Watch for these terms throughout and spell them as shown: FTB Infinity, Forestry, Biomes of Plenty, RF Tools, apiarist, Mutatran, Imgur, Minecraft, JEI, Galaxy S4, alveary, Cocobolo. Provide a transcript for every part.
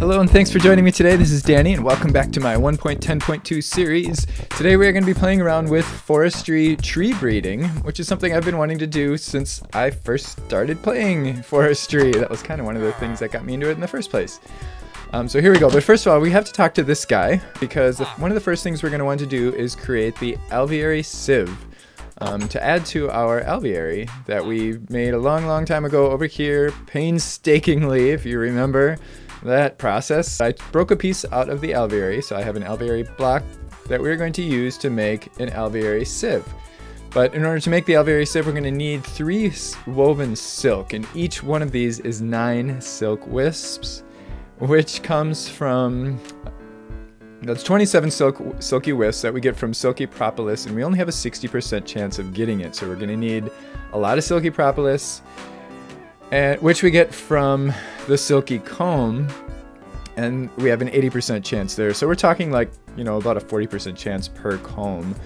Hello and thanks for joining me today. This is Danny and welcome back to my 1.10.2 series. Today we are going to be playing around with forestry tree breeding, which is something I've been wanting to do since I first started playing forestry. That was kind of one of the things that got me into it in the first place. So here we go. But first of all, we have to talk to this guy because one of the first things we're going to want to do is create the alveary sieve to add to our alveary that we made a long time ago over here, painstakingly, if you remember that process. I broke a piece out of the alveary, so I have an alveary block that we're going to use to make an alveary sieve. But in order to make the alveary sieve, we're going to need 3 woven silk, and each one of these is 9 silk wisps, which comes from, that's 27 silky wisps that we get from silky propolis, and we only have a 60% chance of getting it, so we're going to need a lot of silky propolis, and which we get from the silky comb, and we have an 80% chance there. So we're talking like, you know, about a 40% chance per comb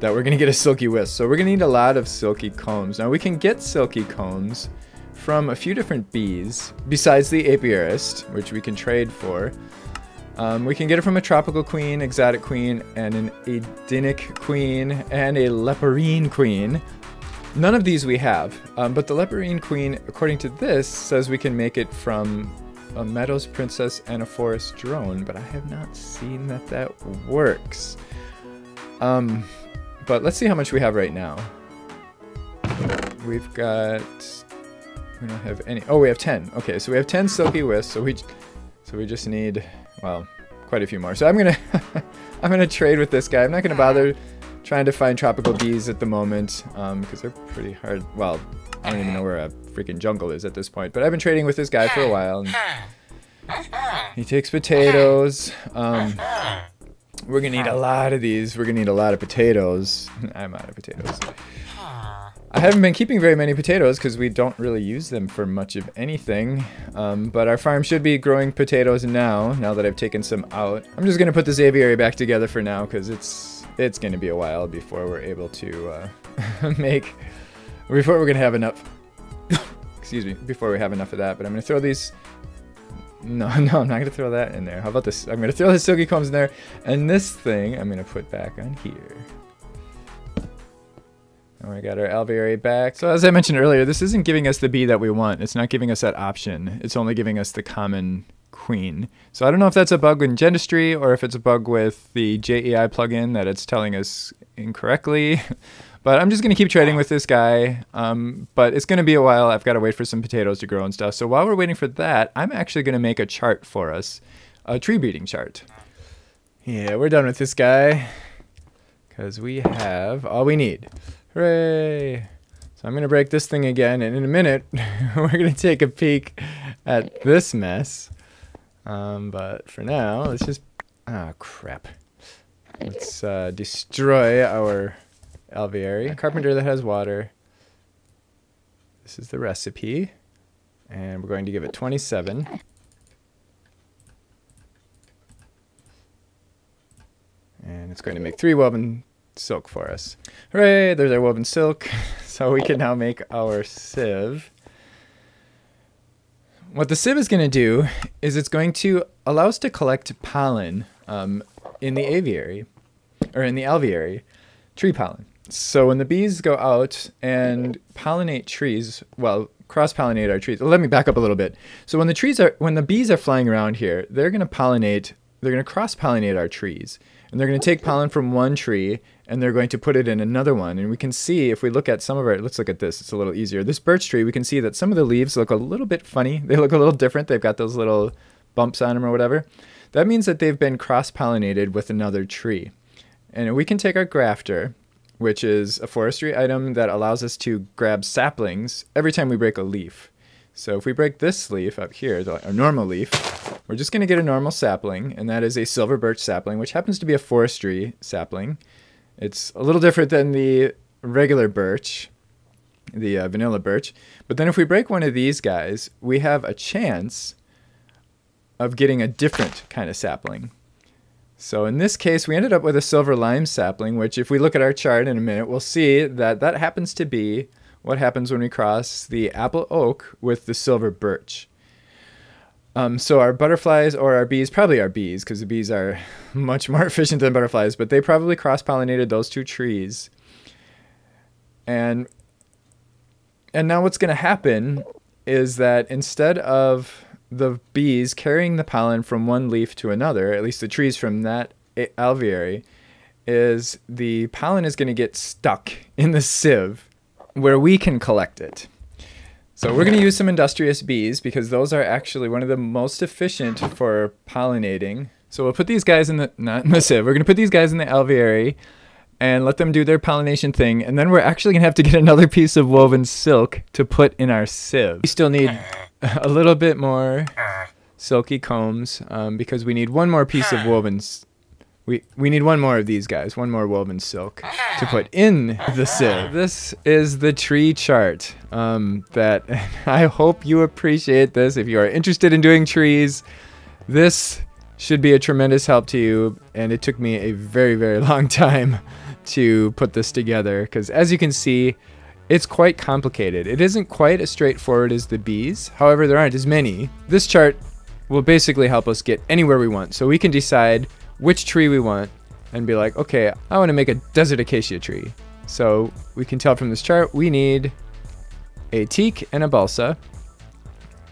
that we're gonna get a silky wisp. So we're gonna need a lot of silky combs. Now we can get silky combs from a few different bees besides the apiarist, which we can trade for. We can get it from a tropical queen, exotic queen, and an adenic queen, and a leporine queen. None of these we have, but the leporine queen, according to this, says we can make it from a meadows princess and a forest drone, but I have not seen that that works. But let's see how much we have right now. We've got, we don't have any, oh, we have 10. Okay, so we have 10 silky wisps, so we just need, well, quite a few more. So I'm gonna, I'm gonna trade with this guy. I'm not gonna bother trying to find tropical bees at the moment because they're pretty hard. Well, I don't even know where a freaking jungle is at this point, but I've been trading with this guy for a while. And he takes potatoes. We're gonna need a lot of these. We're gonna need a lot of potatoes. I'm out of potatoes. I haven't been keeping very many potatoes because we don't really use them for much of anything, but our farm should be growing potatoes now that I've taken some out. I'm just gonna put this aviary back together for now because it's going to be a while before we're able to before we're going to have enough, excuse me, before we have enough of that. But I'm going to throw these, no, I'm not going to throw that in there. How about this? I'm going to throw the silky combs in there, and this thing I'm going to put back on here. And we got our alveary back. So as I mentioned earlier, this isn't giving us the bee that we want. It's not giving us that option. It's only giving us the common queen. So I don't know if that's a bug in Dentistry or if it's a bug with the JEI plugin that it's telling us incorrectly, but I'm just going to keep trading with this guy, but it's going to be a while. I've got to wait for some potatoes to grow and stuff. So while we're waiting for that, I'm actually going to make a chart for us, a tree breeding chart. Yeah, we're done with this guy because we have all we need. Hooray! So I'm going to break this thing again, and in a minute we're going to take a peek at this mess. But for now, let's just, ah, crap. Let's destroy our alveary. A carpenter that has water. This is the recipe. And we're going to give it 27. And it's going to make 3 woven silk for us. Hooray, there's our woven silk. So we can now make our sieve. What the sieve is going to do is it's going to allow us to collect pollen in the aviary, or in the alveary, tree pollen. So when the bees go out and pollinate trees, well, cross-pollinate our trees. Let me back up a little bit. So when the trees are, when the bees are flying around here, they're going to pollinate, they're going to cross-pollinate our trees, and they're going to take pollen from one tree and they're going to put it in another one. And we can see, if we look at some of our, let's look at this, it's a little easier. This birch tree, we can see that some of the leaves look a little bit funny. They look a little different. They've got those little bumps on them or whatever. That means that they've been cross-pollinated with another tree. And we can take our grafter, which is a forestry item that allows us to grab saplings every time we break a leaf. So if we break this leaf up here, a normal leaf, we're just gonna get a normal sapling, and that is a silver birch sapling, which happens to be a forestry sapling. It's a little different than the regular birch, the vanilla birch. But then if we break one of these guys, we have a chance of getting a different kind of sapling. So in this case, we ended up with a silver lime sapling, which if we look at our chart in a minute, we'll see that that happens to be what happens when we cross the apple oak with the silver birch. So our butterflies or our bees, probably our bees, because the bees are much more efficient than butterflies, but they probably cross-pollinated those two trees. And now what's going to happen is that instead of the bees carrying the pollen from one leaf to another, at least the trees from that alveary, is the pollen is going to get stuck in the sieve where we can collect it. So we're going to use some industrious bees because those are actually one of the most efficient for pollinating. So we'll put these guys in the, not in the sieve, we're going to put these guys in the alveary and let them do their pollination thing, and then we're actually going to have to get another piece of woven silk to put in our sieve. We still need a little bit more silky combs because we need one more piece of woven, we need one more of these guys, one more woven silk to put in the sieve. This is the tree chart that I hope you appreciate this. If you are interested in doing trees, this should be a tremendous help to you, and it took me a very, very long time to put this together because, as you can see, it's quite complicated. It isn't quite as straightforward as the bees. However, there aren't as many. This chart will basically help us get anywhere we want. So we can decide which tree we want and be like, okay, I want to make a desert acacia tree. So we can tell from this chart, we need a teak and a balsa.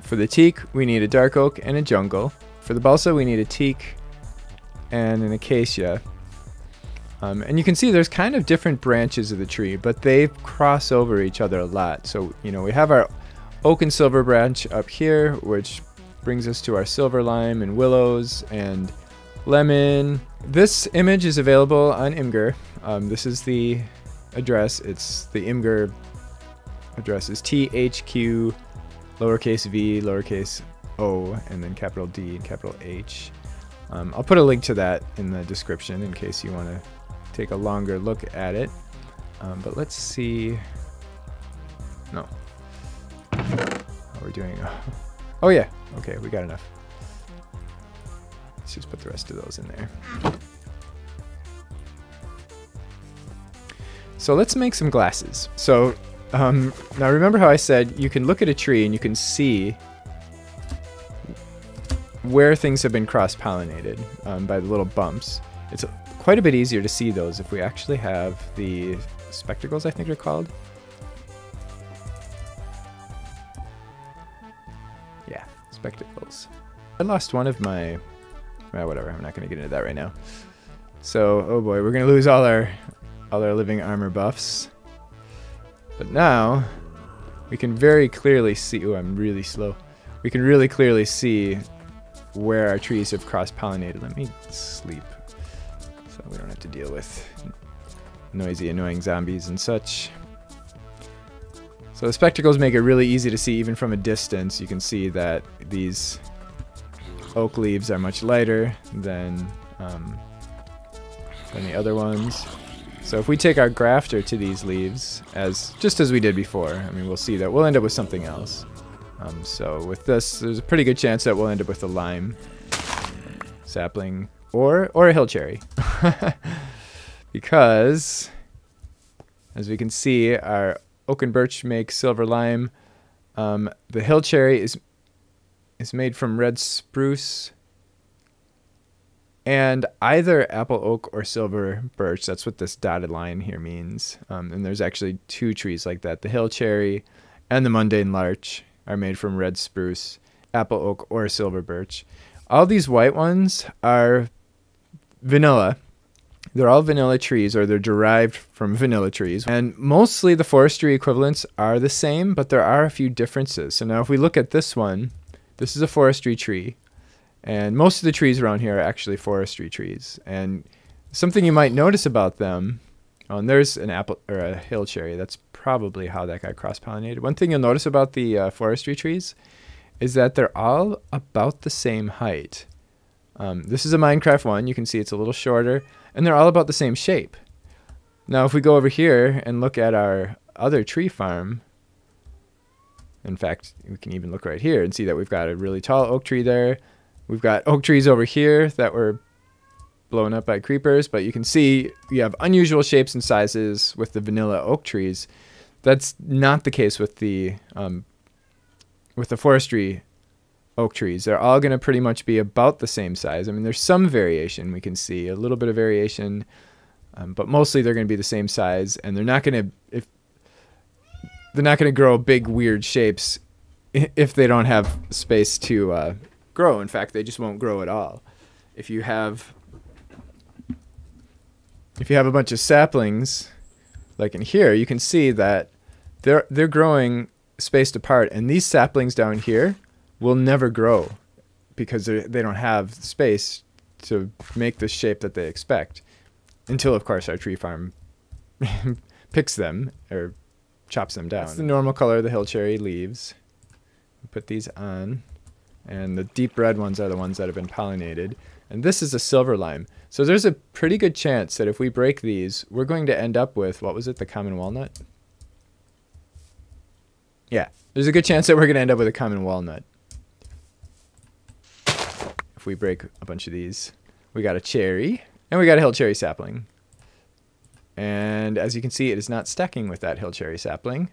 For the teak, we need a dark oak and a jungle. For the balsa, we need a teak and an acacia. And you can see there's kind of different branches of the tree, but they cross over each other a lot. So, you know, we have our oak and silver branch up here, which brings us to our silver lime and willows and lemon. This image is available on Imgur. This is the address. It's the Imgur address is THQ lowercase v lowercase o and then capital D and capital H. I'll put a link to that in the description in case you want to take a longer look at it. But let's see. No. How are we doing? Oh yeah. Okay, we got enough. Let's just put the rest of those in there. So let's make some glasses. So now remember how I said you can look at a tree and you can see where things have been cross-pollinated by the little bumps. It's quite a bit easier to see those if we actually have the spectacles, I think they're called. Yeah, spectacles. I lost one of my, well, whatever, I'm not gonna get into that right now. So, oh boy, we're gonna lose all our living armor buffs. But now, we can very clearly see, ooh, I'm really slow. We can really clearly see where our trees have cross-pollinated. Let me sleep so we don't have to deal with noisy, annoying zombies and such. So the spectacles make it really easy to see even from a distance. You can see that these oak leaves are much lighter than the other ones. So if we take our grafter to these leaves, just as we did before, I mean, we'll see that we'll end up with something else. So with this, there's a pretty good chance that we'll end up with a lime sapling or a hill cherry. Because, as we can see, our oak and birch make silver lime. The hill cherry is made from red spruce. And either apple oak or silver birch, that's what this dotted line here means. And there's actually two trees like that. The hill cherry and the mundane larch are made from red spruce, apple oak, or silver birch. All these white ones are vanilla. They're all vanilla trees, or they're derived from vanilla trees. And mostly the forestry equivalents are the same, but there are a few differences. So now if we look at this one, this is a forestry tree. And most of the trees around here are actually forestry trees. And something you might notice about them, oh, and there's an apple or a hill cherry. That's probably how that got cross-pollinated. One thing you'll notice about the forestry trees is that they're all about the same height. This is a Minecraft one. You can see it's a little shorter, and they're all about the same shape. Now, if we go over here and look at our other tree farm, in fact, we can even look right here and see that we've got a really tall oak tree there. We've got oak trees over here that were blown up by creepers, but you can see you have unusual shapes and sizes with the vanilla oak trees. That's not the case with the forestry oak trees. They're all going to pretty much be about the same size. I mean, there's some variation. We can see a little bit of variation, but mostly they're going to be the same size, and they're not going to, if they're not going to grow big weird shapes if they don't have space to grow. In fact, they just won't grow at all. If you have a bunch of saplings, like in here, you can see that they're growing spaced apart, and these saplings down here will never grow because they don't have space to make the shape that they expect, until of course our tree farm picks them or chops them down. That's the normal color of the hill cherry leaves. Put these on, and the deep red ones are the ones that have been pollinated, and this is a silver lime. So there's a pretty good chance that if we break these, we're going to end up with, what was it, the common walnut? Yeah, there's a good chance that we're going to end up with a common walnut. If we break a bunch of these, we got a cherry, and we got a hill cherry sapling. And as you can see, it is not stacking with that hill cherry sapling,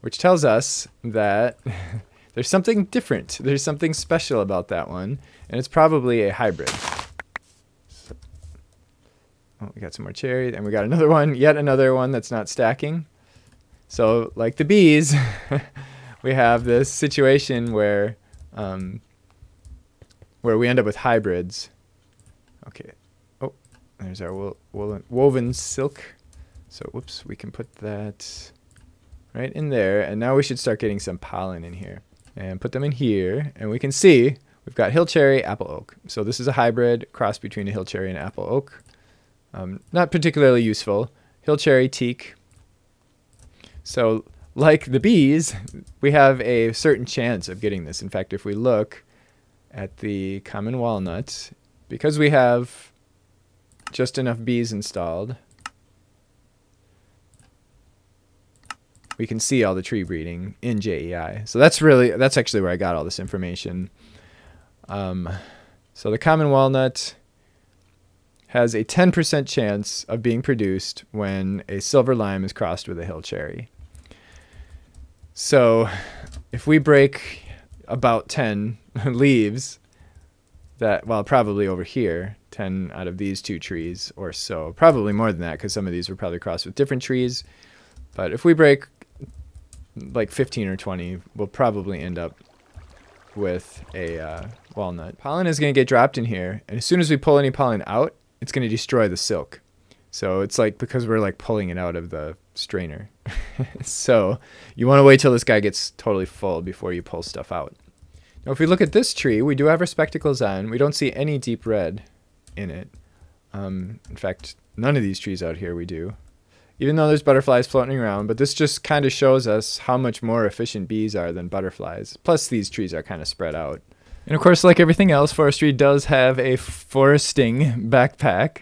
which tells us that there's something different. There's something special about that one, and it's probably a hybrid. Oh, we got some more cherry, and we got another one, yet another one that's not stacking. So, like the bees, we have this situation where we end up with hybrids. Okay. Oh, there's our woven silk. So, whoops, we can put that right in there, and now we should start getting some pollen in here. And put them in here, and we can see we've got hill cherry, apple oak. So this is a hybrid cross between a hill cherry and apple oak. Not particularly useful. Hill cherry, teak. So, like the bees, we have a certain chance of getting this. In fact, if we look at the common walnut, because we have just enough bees installed, we can see all the tree breeding in JEI. So that's actually where I got all this information. So the common walnut has a 10% chance of being produced when a silver lime is crossed with a hill cherry. So if we break about 10 leaves, that, well, probably over here, 10 out of these two trees or so, probably more than that, because some of these were probably crossed with different trees. But if we break like 15 or 20, we'll probably end up with a walnut. Pollen is going to get dropped in here, and as soon as we pull any pollen out, it's going to destroy the silk. So it's like, because we're like pulling it out of the strainer. So you want to wait till this guy gets totally full before you pull stuff out. Now if we look at this tree, we do have our spectacles on. We don't see any deep red in it. In fact, none of these trees out here we do. Even though there's butterflies floating around, but this just kind of shows us how much more efficient bees are than butterflies. Plus these trees are kind of spread out. And of course, like everything else, forestry does have a foresting backpack,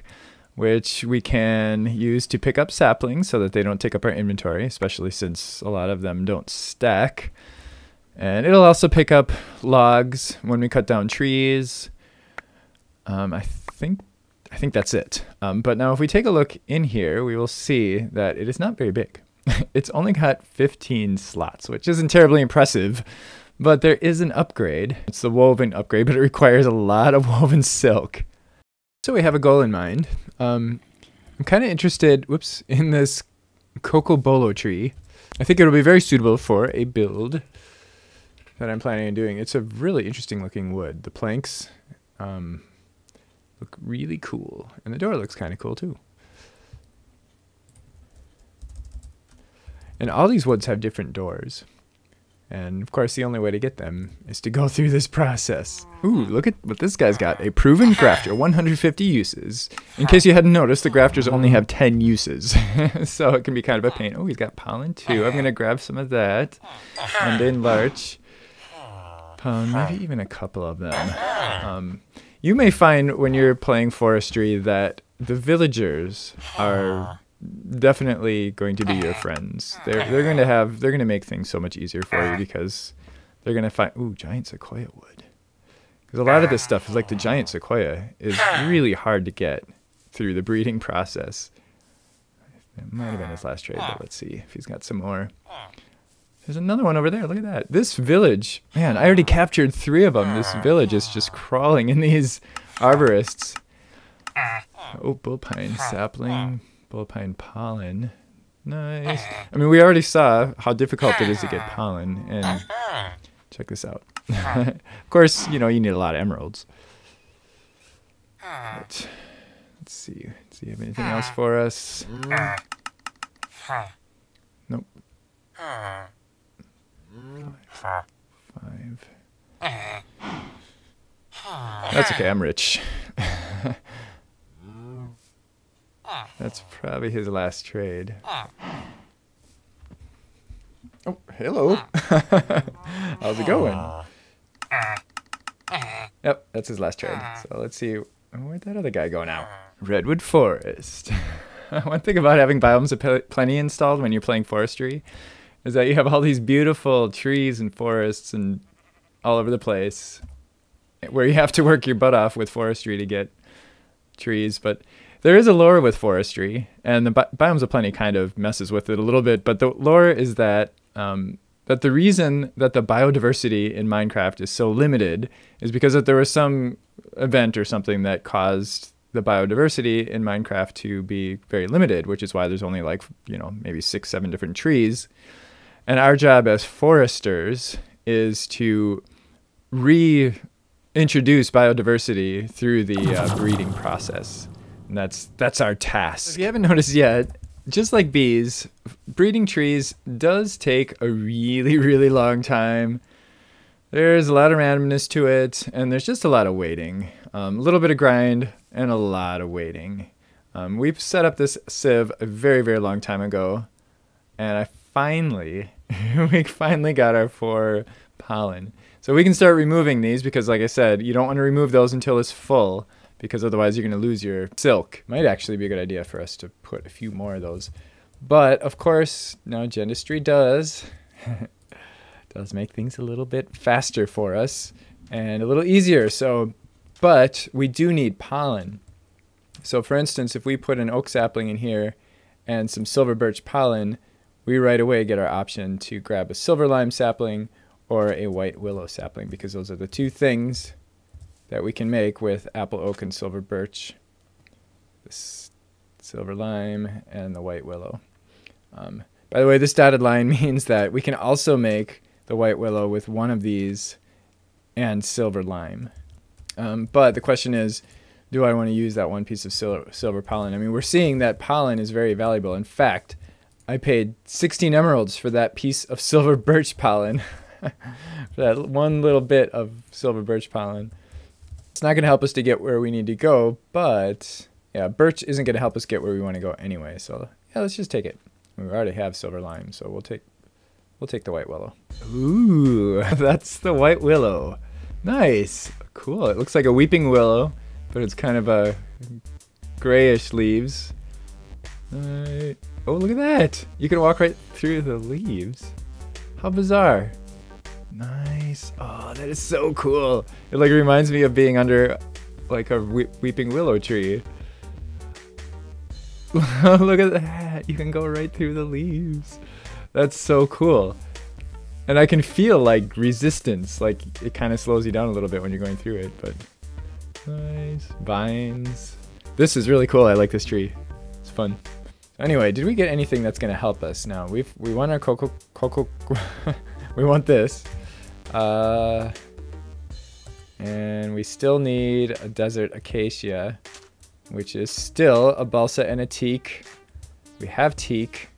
which we can use to pick up saplings so that they don't take up our inventory, especially since a lot of them don't stack. And it'll also pick up logs when we cut down trees. I think that's it. But now if we take a look in here, we will see that it is not very big. It's only got 15 slots, which isn't terribly impressive, but there is an upgrade. It's the woven upgrade, but it requires a lot of woven silk. So we have a goal in mind. I'm kind of interested, whoops, in this coco bolo tree. I think it'll be very suitable for a build that I'm planning on doing. It's a really interesting looking wood. The planks, look really cool, and the door looks kind of cool too. And all these woods have different doors, and of course the only way to get them is to go through this process. Ooh, look at what this guy's got, a proven grafter, 150 uses. In case you hadn't noticed, the grafters only have 10 uses, so it can be kind of a pain. Oh, he's got pollen too. I'm gonna grab some of that and enlarge. Maybe even a couple of them. You may find when you're playing forestry that the villagers are definitely going to be your friends. They're going to make things so much easier for you, because they're going to find, ooh, giant sequoia wood. Because a lot of this stuff is like the giant sequoia is really hard to get through the breeding process. It might have been his last trade, but let's see if he's got some more. There's another one over there. Look at that. This village. Man, I already captured 3 of them. This village is just crawling in these arborists. Oh, bullpine sapling. Bullpine pollen. Nice. I mean, we already saw how difficult it is to get pollen. And check this out. Of course, you know, you need a lot of emeralds. But let's see. Does he have anything else for us? Nope. 5. That's okay, I'm rich. That's probably his last trade. Oh, hello. How's it going? Yep, that's his last trade. So let's see, where'd that other guy go now? Redwood Forest. One thing about having Biomes of Plenty installed when you're playing Forestry is that you have all these beautiful trees and forests and all over the place where you have to work your butt off with Forestry to get trees. But there is a lore with Forestry, and the Biomes of Plenty kind of messes with it a little bit. But the lore is that that the reason that the biodiversity in Minecraft is so limited is because that there was some event or something that caused the biodiversity in Minecraft to be very limited, which is why there's only, like, you know, maybe 6, 7 different trees. And our job as foresters is to reintroduce biodiversity through the breeding process. And that's our task. If you haven't noticed yet, just like bees, breeding trees does take a really, really long time. There's a lot of randomness to it, and there's just a lot of waiting. A little bit of grind and a lot of waiting. We've set up this sieve a very, very long time ago, and we finally got our 4 pollen. So we can start removing these because, like I said, you don't want to remove those until it's full because otherwise you're going to lose your silk. Might actually be a good idea for us to put a few more of those. But, of course, now Dentistry does make things a little bit faster for us and a little easier. So, but we do need pollen. So, for instance, if we put an oak sapling in here and some silver birch pollen, we right away get our option to grab a silver lime sapling or a white willow sapling because those are the 2 things that we can make with apple oak and silver birch. This silver lime and the white willow. By the way, this dotted line means that we can also make the white willow with one of these and silver lime. But the question is, do I want to use that one piece of silver pollen? I mean, we're seeing that pollen is very valuable. In fact, I paid 16 emeralds for that piece of silver birch pollen. For that one little bit of silver birch pollen. It's not going to help us to get where we need to go, but yeah, birch isn't going to help us get where we want to go anyway. So yeah, let's just take it. We already have silver lime, so we'll take the white willow. Ooh, that's the white willow. Nice. Cool. It looks like a weeping willow, but it's kind of a grayish leaves. Oh, look at that! You can walk right through the leaves. How bizarre. Nice. Oh, that is so cool. It, like, reminds me of being under, like, a weeping willow tree. Look at that. You can go right through the leaves. That's so cool. And I can feel, like, resistance. Like, it kind of slows you down a little bit when you're going through it, but... Nice. Vines. This is really cool. I like this tree. It's fun. Anyway, did we get anything that's going to help us? No, we want our cocoa we want this. And we still need a desert acacia, which is still a balsa and a teak. We have teak.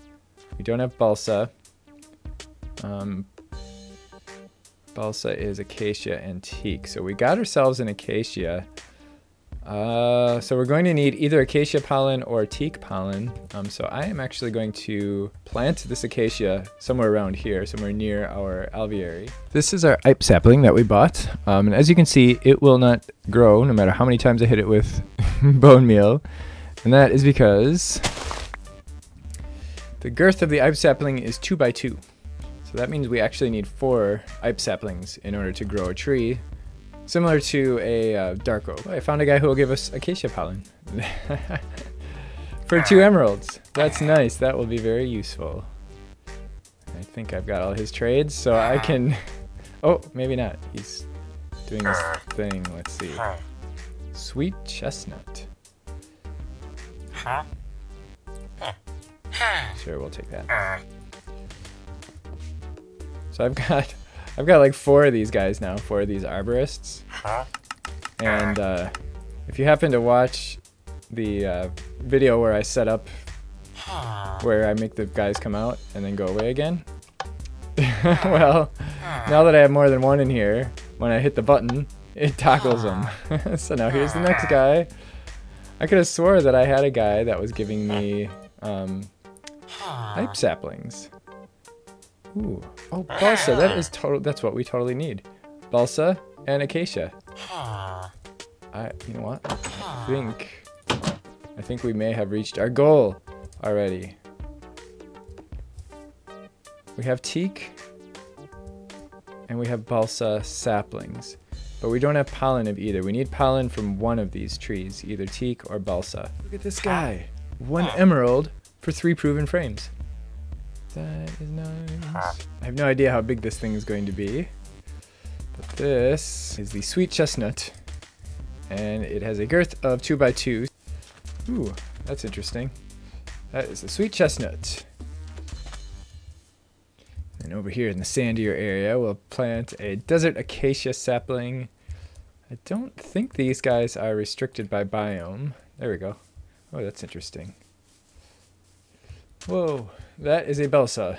We don't have balsa. Balsa is acacia and teak. So we got ourselves an acacia. So we're going to need either acacia pollen or teak pollen. So I am actually going to plant this acacia somewhere around here, somewhere near our alveary. This is our ipe sapling that we bought. And as you can see, it will not grow no matter how many times I hit it with bone meal. And that is because the girth of the ipe sapling is 2 by 2. So that means we actually need 4 ipe saplings in order to grow a tree. Similar to a dark oak. Oh, I found a guy who will give us acacia pollen. For 2 emeralds. That's nice. That will be very useful. I think I've got all his trades, so I can... Oh, maybe not. He's doing this thing. Let's see. Sweet chestnut. Sure, we'll take that. So I've got like four of these guys now, four of these arborists. And if you happen to watch the video where I set up, where I make the guys come out and then go away again. Well, now that I have more than one in here, when I hit the button, it toggles them. So now here's the next guy. I could have swore that I had a guy that was giving me pipe saplings. Ooh. Oh, balsa. That is total. That's what we totally need. Balsa and acacia. You know what? I think we may have reached our goal already. We have teak and we have balsa saplings, but we don't have pollen of either. We need pollen from one of these trees, either teak or balsa. Look at this guy. One emerald for 3 proven frames. That is nice. I have no idea how big this thing is going to be, but this is the sweet chestnut and it has a girth of 2 by 2. Ooh, that's interesting. That is the sweet chestnut. And over here in the sandier area, we'll plant a desert acacia sapling. I don't think these guys are restricted by biome. There we go. Oh, that's interesting. Whoa, that is a balsa.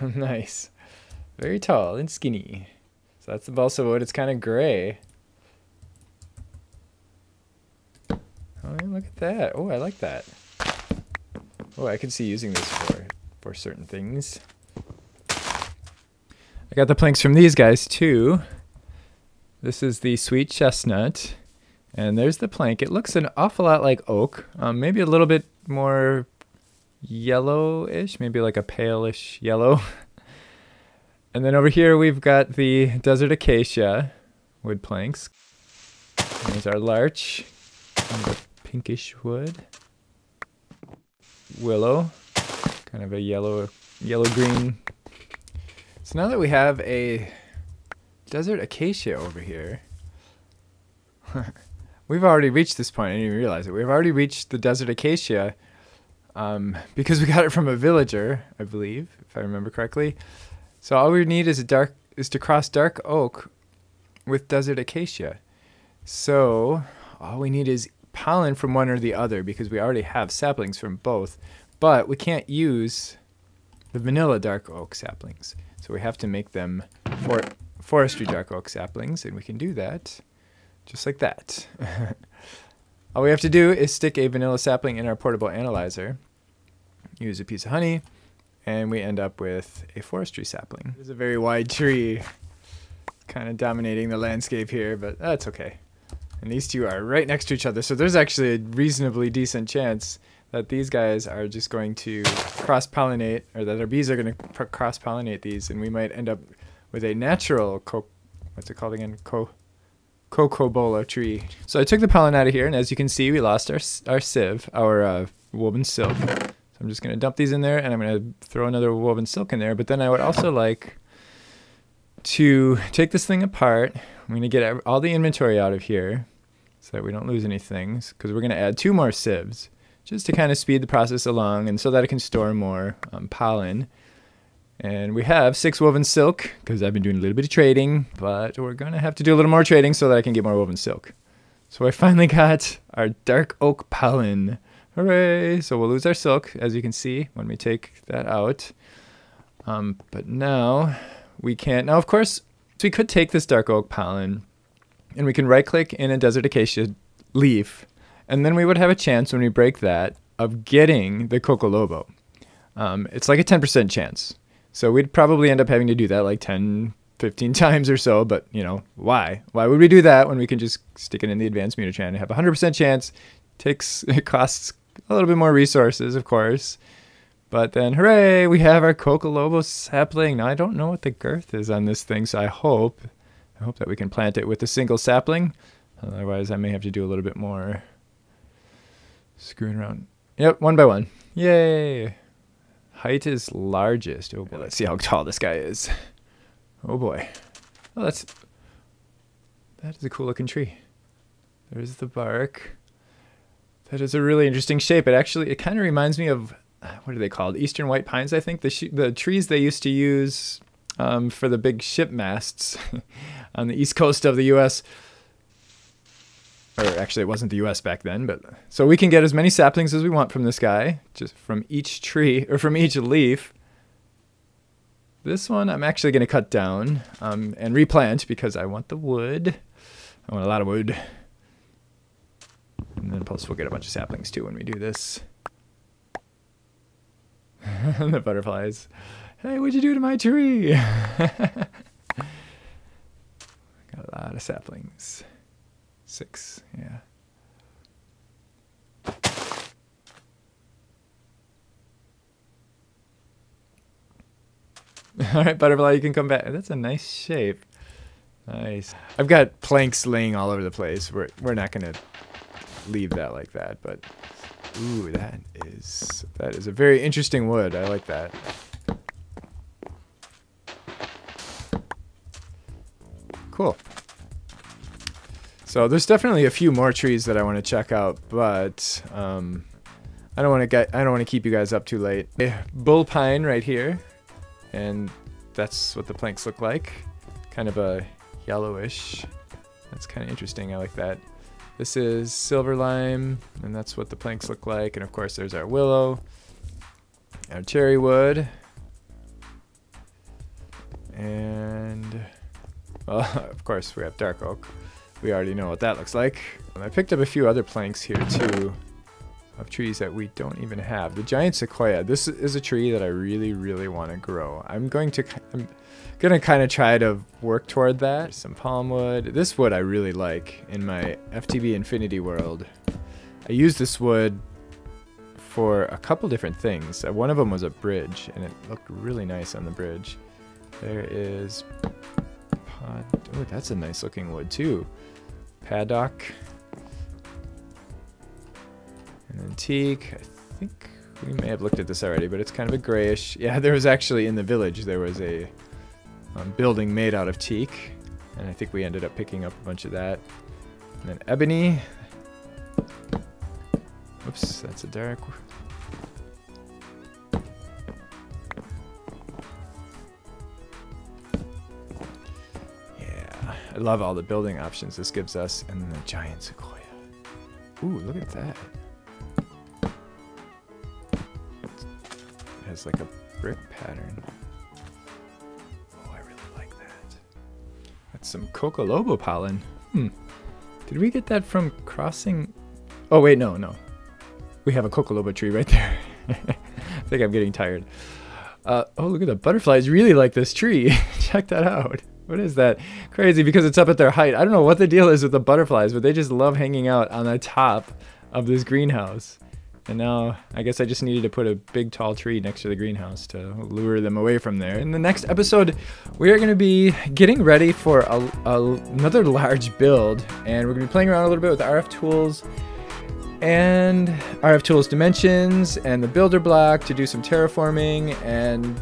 Nice. Very tall and skinny. So that's the balsa wood. It's kind of gray. Oh, look at that. Oh, I like that. Oh, I can see using this for certain things. I got the planks from these guys too. This is the sweet chestnut, and there's the plank. It looks an awful lot like oak, maybe a little bit more yellowish, maybe like a palish yellow. And then over here we've got the desert acacia wood planks. There's our larch, and the pinkish wood. Willow, kind of a yellow green. So now that we have a desert acacia over here, we've already reached this point. I didn't even realize it. We've already reached the desert acacia because we got it from a villager, I believe, if I remember correctly. So all we need is to cross dark oak with desert acacia. So all we need is pollen from one or the other, because we already have saplings from both, but we can't use the vanilla dark oak saplings, so we have to make them forestry dark oak saplings, and we can do that just like that. All we have to do is stick a vanilla sapling in our portable analyzer, use a piece of honey, and we end up with a forestry sapling. It's a very wide tree, kind of dominating the landscape here, but that's okay. And these two are right next to each other, so there's actually a reasonably decent chance that these guys are just going to cross-pollinate, or that our bees are going to cross-pollinate these, and we might end up with a natural what's it called again? Cocobola tree. So I took the pollen out of here, and as you can see, we lost our woven silk. So I'm just going to dump these in there, and I'm going to throw another woven silk in there, but then I would also like to take this thing apart. I'm going to get all the inventory out of here so that we don't lose any things, because we're going to add 2 more sieves just to kind of speed the process along, and so that it can store more pollen. And we have 6 woven silk because I've been doing a little bit of trading, but we're going to have to do a little more trading so that I can get more woven silk. So I finally got our dark oak pollen. Hooray! So we'll lose our silk, as you can see, when we take that out. But now we can't. Now, of course, we could take this dark oak pollen and we can right-click in a desert acacia leaf, and then we would have a chance when we break that of getting the cocolobo. It's like a 10% chance. So we'd probably end up having to do that like 10, 15 times or so, but you know, why? Why would we do that when we can just stick it in the advanced Mutatran and have a 100% chance? It costs a little bit more resources, of course. But then, hooray, we have our cocolobo sapling. Now, I don't know what the girth is on this thing, so I hope that we can plant it with a single sapling. Otherwise, I may have to do a little bit more screwing around. Yep, 1 by 1. Yay! Height is largest. Oh boy, let's see how tall this guy is. Oh boy. Oh, that is a cool looking tree. There's the bark. That is a really interesting shape. It actually, it kind of reminds me of, what are they called? Eastern white pines, I think. The trees they used to use for the big ship masts on the east coast of the U.S. Or actually, it wasn't the U.S. back then, but so we can get as many saplings as we want from this guy, just from each tree or from each leaf. This one I'm actually going to cut down and replant because I want the wood. I want a lot of wood. And then plus we'll get a bunch of saplings too when we do this. The butterflies. Hey, what'd you do to my tree? Got a lot of saplings. 6, yeah. All right, butterfly, you can come back. That's a nice shape. Nice. I've got planks laying all over the place. We're not gonna leave that like that, but ooh, that is a very interesting wood. I like that. Cool. So there's definitely a few more trees that I want to check out, but I don't want to keep you guys up too late. Bull pine right here, and that's what the planks look like. Kind of a yellowish. That's kind of interesting. I like that. This is silver lime, and that's what the planks look like. And of course, there's our willow, our cherry wood, and well, of course we have dark oak. We already know what that looks like. And I picked up a few other planks here too of trees that we don't even have. The giant sequoia. This is a tree that I really, really want to grow. I'm going to kind of try to work toward that. There's some palm wood. This wood I really like in my FTB Infinity world. I used this wood for a couple different things. One of them was a bridge, and it looked really nice on the bridge. There is... Oh, that's a nice looking wood too. Paddock. And then teak. I think we may have looked at this already, but it's kind of a grayish. Yeah, there was actually in the village, there was a building made out of teak. And I think we ended up picking up a bunch of that. And then ebony. Oops, that's a dark one. I love all the building options this gives us, and then the giant sequoia. Ooh, look at that. It has like a brick pattern. Oh, I really like that. That's some Cocolobo pollen. Hmm. Did we get that from crossing? Oh, wait, no, no. We have a Cocolobo tree right there. I think I'm getting tired. Oh, look at the butterflies. Really like this tree. Check that out. What is that? Crazy, because it's up at their height. I don't know what the deal is with the butterflies, but they just love hanging out on the top of this greenhouse. And now, I guess I just needed to put a big tall tree next to the greenhouse to lure them away from there. In the next episode, we are going to be getting ready for another large build. And we're going to be playing around a little bit with RF Tools and RF Tools Dimensions and the Builder Block to do some terraforming and...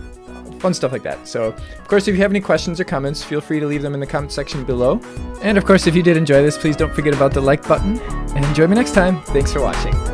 fun stuff like that. So, of course, if you have any questions or comments, feel free to leave them in the comment section below. And, of course, if you did enjoy this, please don't forget about the like button. And join me next time. Thanks for watching.